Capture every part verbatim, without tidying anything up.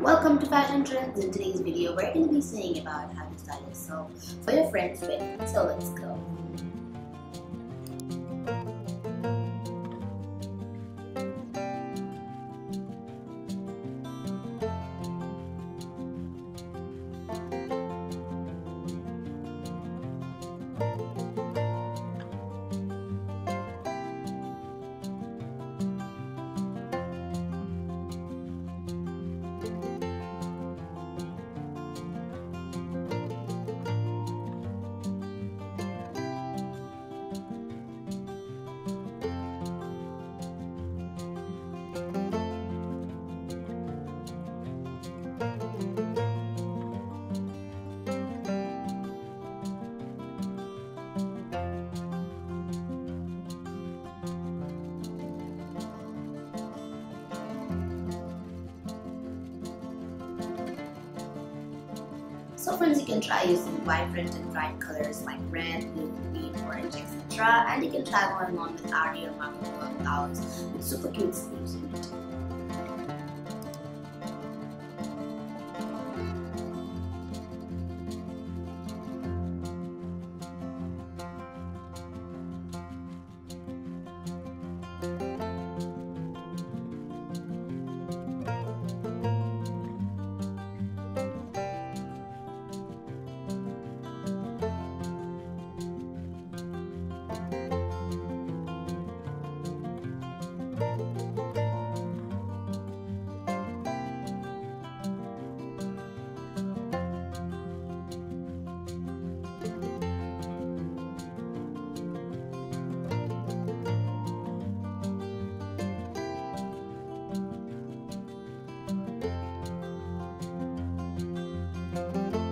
Welcome to Fashion Trends. In today's video, we're going to be saying about how to style yourself for your friend's wedding. So let's go. So friends, you can try using vibrant and bright colors like red, blue, green, orange, et cetera. And you can try going along with Ari or Marco clothes with super cute sleeves in it.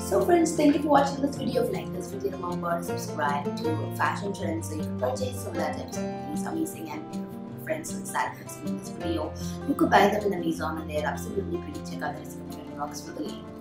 So friends, thank you for watching this video. If you like this video, remember to subscribe to Fashion Trends so you can purchase some of their tips and things amazing and beautiful friends who decided to see this video. You could buy them in Amazon and they're absolutely pretty. Check out their description box for the link.